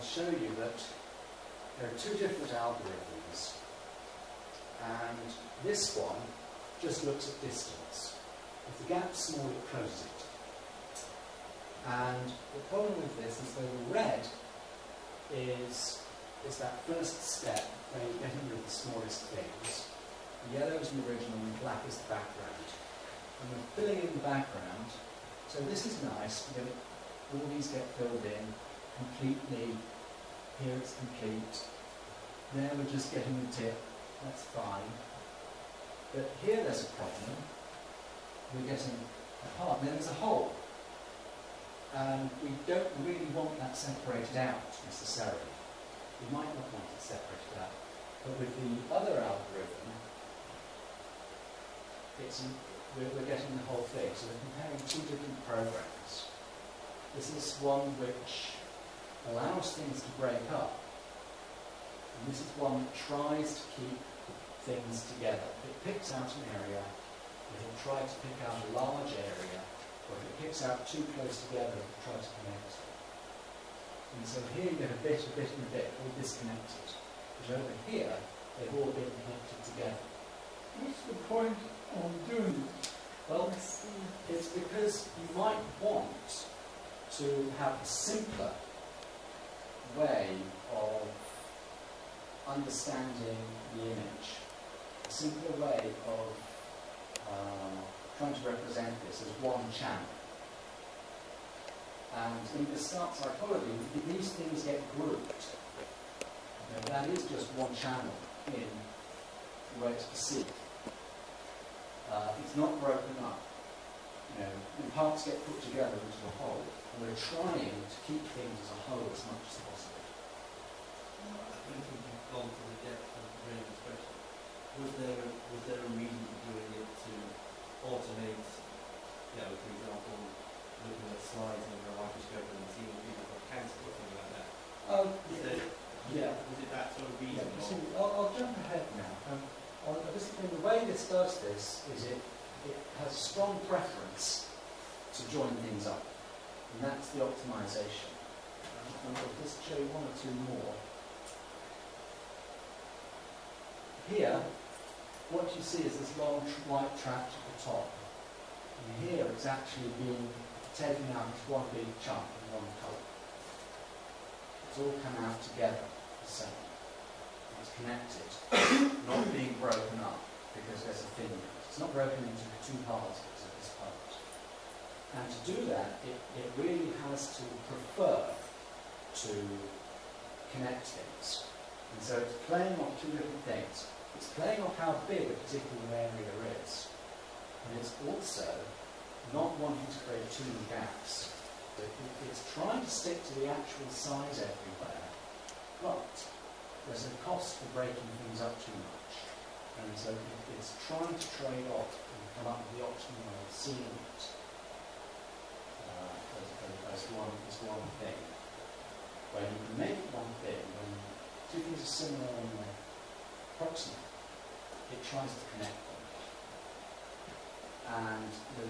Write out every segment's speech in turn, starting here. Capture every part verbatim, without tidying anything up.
I'll show you that there are two different algorithms, and this one just looks at distance. If the gap's small, it closes it. And the problem with this is that the red is, is that first step, where you're getting rid of the smallest things. The yellow is the original and the black is the background. And we're filling in the background. So this is nice, because all these get filled in completely. Here it's complete. There we're just getting the tip. That's fine. But here there's a problem. We're getting a part, and then there's a hole. And we don't really want that separated out, necessarily. We might not want it separated out. But with the other algorithm, it's, we're, we're getting the whole thing. So we're comparing two different programs. This is one which allows things to break up. And this is one that tries to keep things together. It picks out an area, it'll try to pick out a large area, or if it picks out too close together, it'll try to connect. And so here you get a bit, a bit, and a bit, all disconnected. But over here, they've all been connected together. What's the point of doing it? Well, it's because you might want to have a simpler way of understanding the image. A simpler way of uh, trying to represent this as one channel. And in Gestalt psychology, these things get grouped. Now, that is just one channel in the way it's perceived. Uh, it's not broken up. You know, and parts get put together into a whole. And we're trying to keep things as a whole as much as possible. I think if you've gone to the depth of the brain expression, was there a, was there a reason for doing it to automate, you know, for example, looking at slides under a microscope and seeing what people have cancer or something like that? Um, is there, yeah. Was it that sort of reason? Yeah, see, I'll, I'll jump ahead now. Um, I'll, I'll just, the way this does this is it, it has a strong preference to join things up. And that's the optimization. And I'll just show you one or two more. Here, what you see is this long white tract at the top. And here it's actually being taken out as one big chunk in one colour. It's all come out together, the same. It's connected, not being broken up, because there's a thing. It's not broken into two parts, it's at this part. And to do that, it, it really has to prefer to connect things. And so it's playing off two different things. It's playing off how big a particular area is. And it's also not wanting to create too many gaps. It, it, it's trying to stick to the actual size everywhere, but there's a cost for breaking things up too much. And so it, it's trying to trade off and come up with the optimal way of seeing it. As one, as one thing. When you can make one thing, when two things are similar and proximate, it tries to connect them. And the,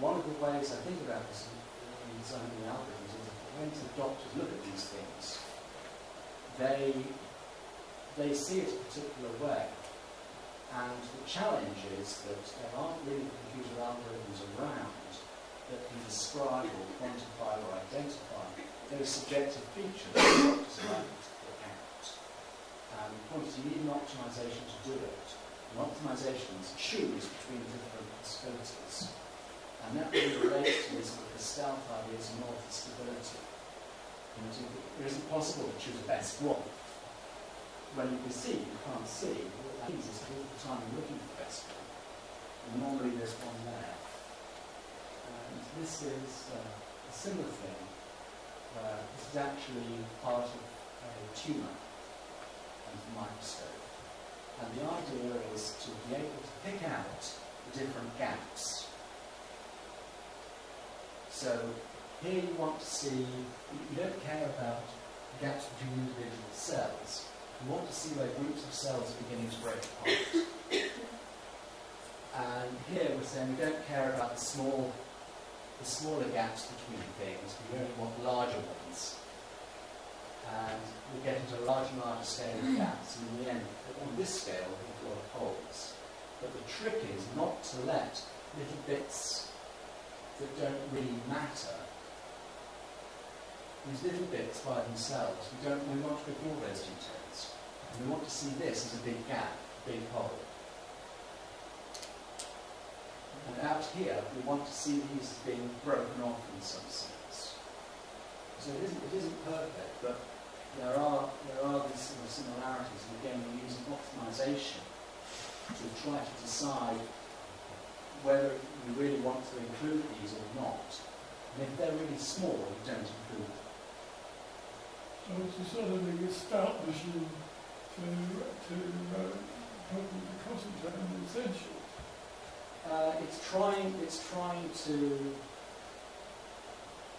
one of the ways I think about this in designing the algorithms is that when the doctors look at these things, they, they see it a particular way. And the challenge is that there aren't really computer algorithms around that can describe or quantify or identify those subjective features that account. And the point is, you need an optimization to do it. And optimizations choose between different possibilities. And that really relates to this Gestalt idea of multi-stability. It isn't possible to choose the best one. When you can see, you can't see. What that means is all the time you're looking for the best one. And normally there's one there. This is uh, a similar thing. Uh, this is actually part of a tumour and a microscope. And the idea is to be able to pick out the different gaps. So here you want to see, you don't care about the gaps between individual cells. You want to see where groups of cells are beginning to break apart. And here we're saying we don't care about the small the smaller gaps between things, we only want larger ones. Uh, we get into large and larger scale gaps, and in the end, on this scale, we call it holes. But the trick is not to let little bits that don't really matter, these little bits by themselves, we don't we want to ignore those details. And we want to see this as a big gap, a big hole. And out here, we want to see these as being broken off in some sense. So it isn't, it isn't perfect, but there are, there are these sort of similarities. And again, we use an optimization to try to decide whether you really want to include these or not. And if they're really small, you don't include them. So it's a sort of a Gestalt machine to, to uh, help you to concentrate on the essential. Uh, it's trying. It's trying to.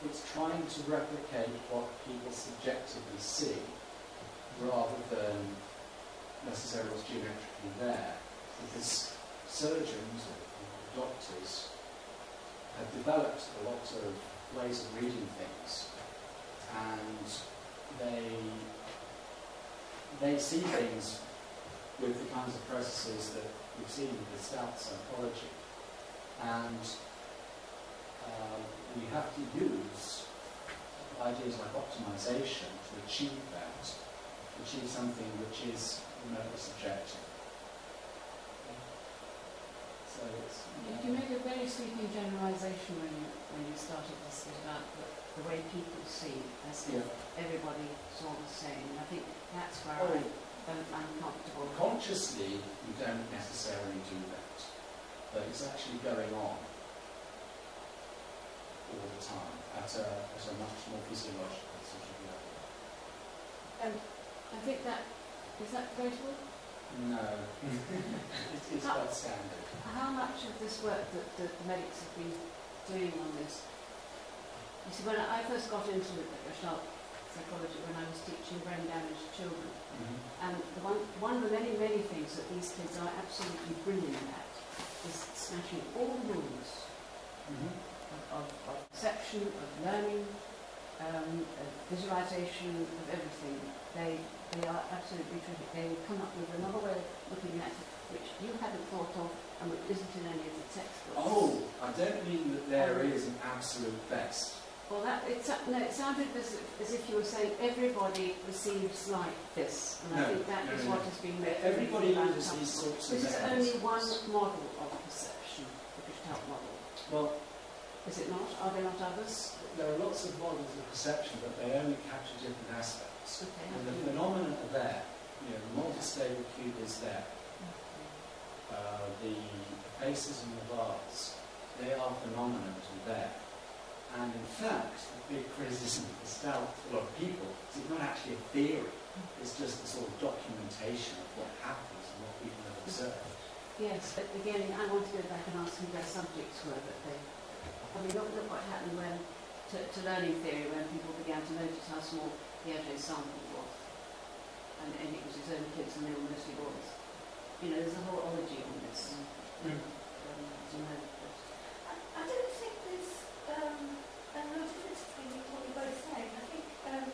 It's trying to replicate what people subjectively see, rather than necessarily what's geometrically there. Because surgeons or doctors have developed a lot of ways of reading things, and they they see things with the kinds of processes that we've seen with Gestalt psychology, and uh, we have to use ideas like optimization to achieve that, to achieve something which is remotely subjective. So it's, you, you made a very sweeping generalisation when you when you started this about the, the way people see, as if yeah. everybody saw the same. And I think that's where oh. I. uncomfortable. Consciously, you don't necessarily do that, but it's actually going on all the time at a, at a much more physiological sort of level. And I think that is that debatable? No, it is quite standard. How much of this work that the medics have been doing on this? You see, when I first got into it at Gestalt psychology, when I was teaching brain damaged children, mm-hmm. and the one, one of the many, many things that these kids are absolutely brilliant at is smashing all the rules mm-hmm. of, of, of perception, of learning, um, of visualization, of everything. They they are absolutely terrific. They come up with another way of looking at it which you haven't thought of and which isn't in any of the textbooks. Oh, I don't mean that there um, is an absolute best. Well, that, it, no, it sounded as, as if you were saying everybody receives like this, and no, I think that no, is no. what has been made. Everybody uses these sorts of things. This is only one model of perception, the Gestalt model. Well, is it not? Are there not others? There are lots of models of perception, but they only capture different aspects. Okay, and the phenomena are there. You know, the multi-stable cube is there. Okay. Uh, the faces and the bars, they are phenomena that are there. And in fact, the big criticism of Gestalt for a lot of people is it's not actually a theory, it's just the sort of documentation of what happens and what people have observed. Yes, but again, I want to go back and ask who their subjects were, but they... I mean, look, look what happened when, to, to learning theory, when people began to notice how small Piaget's sample was. And, and it was his own kids and they were mostly boys. You know, there's a whole ology on this. Mm. Um, you know, I, I don't think there's... Um, and a lot of difference between what you're both saying. I think um,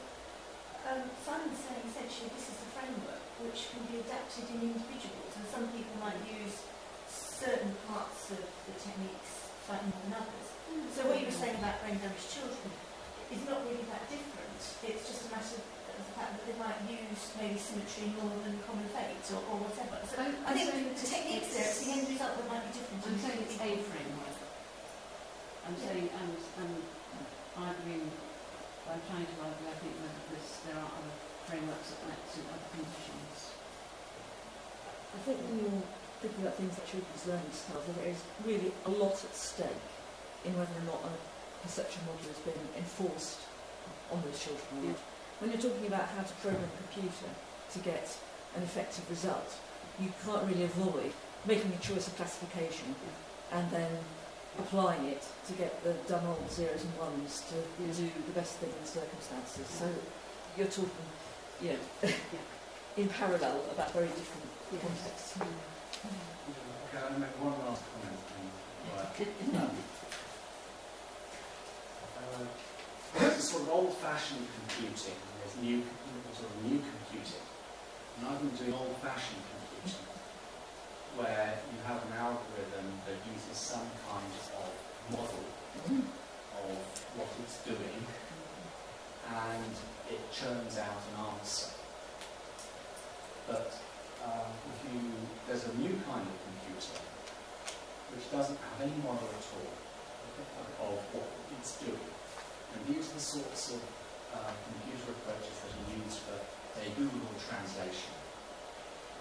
um, Simon's saying essentially this is the framework which can be adapted in individuals, and some people might use certain parts of the techniques slightly more than others. Mm-hmm. So what you were saying about brain damaged children is not really that different. It's just a matter of the fact that they might use maybe symmetry more than common fate or, or whatever. So I'm I think the techniques there, it's the end result that might be different. I'm saying it's a framework. I'm saying, and um, I'm arguing, by trying to argue, I think that this, there are other frameworks that might suit other conditions. I think when you're thinking about things like children's learning styles, there is really a lot at stake in whether or not a perception model is being enforced on those children. Yeah. When you're talking about how to program a computer to get an effective result, you can't really avoid making a choice of classification yeah. and then applying it to get the done all zeros and ones to yeah. do the best thing in the circumstances. Yeah. So you're talking, you know, yeah. in parallel about very different yeah. contexts. Yeah. Okay, I'll make one last comment. Right. um, uh, this is sort of old-fashioned computing. of new, sort of new computing, and I've been doing old-fashioned computing, where you have an algorithm that uses some kind of model of what it's doing, and it churns out an answer. But um, if you, there's a new kind of computer which doesn't have any model at all of what it's doing. And these are the sorts of uh, computer approaches that are used for a Google translation.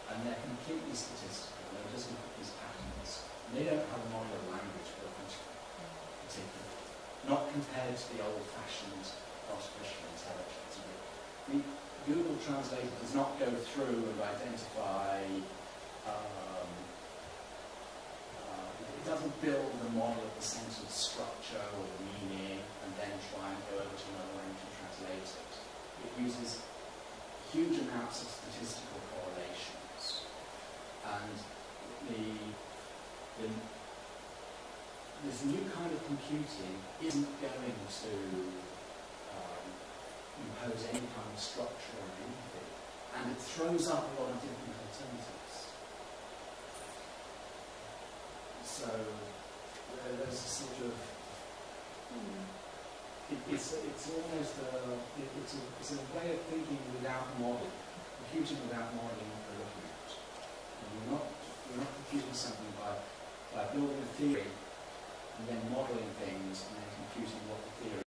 And they're completely statistical. They're just look at these patterns. And they don't have a model of language for particularly. Not compared to the old-fashioned artificial intelligence. The Google Translator does not go through and identify. Um, It doesn't build the model of the sentence structure or the meaning and then try and go over to another language and translate it. It uses huge amounts of statistical correlations. And the, the, this new kind of computing isn't going to um, impose any kind of structure on anything. And it throws up a lot of different alternatives. So uh, there's a sort of mm. it, it's it's almost a it, it's a it's a way of thinking without modeling, computing without modeling for looking at. And you're not you're not computing something by by building a theory and then modeling things and then computing what the theory.